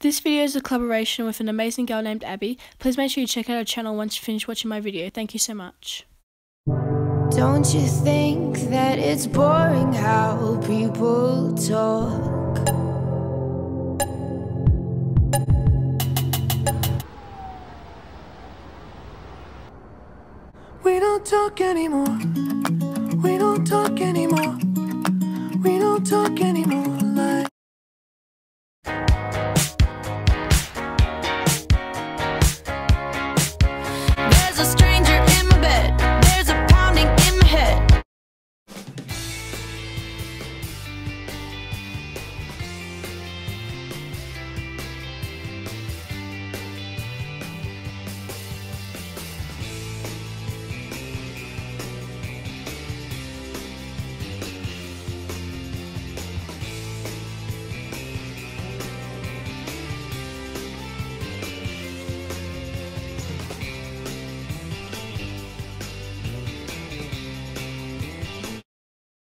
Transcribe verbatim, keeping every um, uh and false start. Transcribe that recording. This video is a collaboration with an amazing girl named Abby. Please make sure you check out her channel once you finish watching my video. Thank you so much. Don't you think that it's boring how people talk? We don't talk anymore.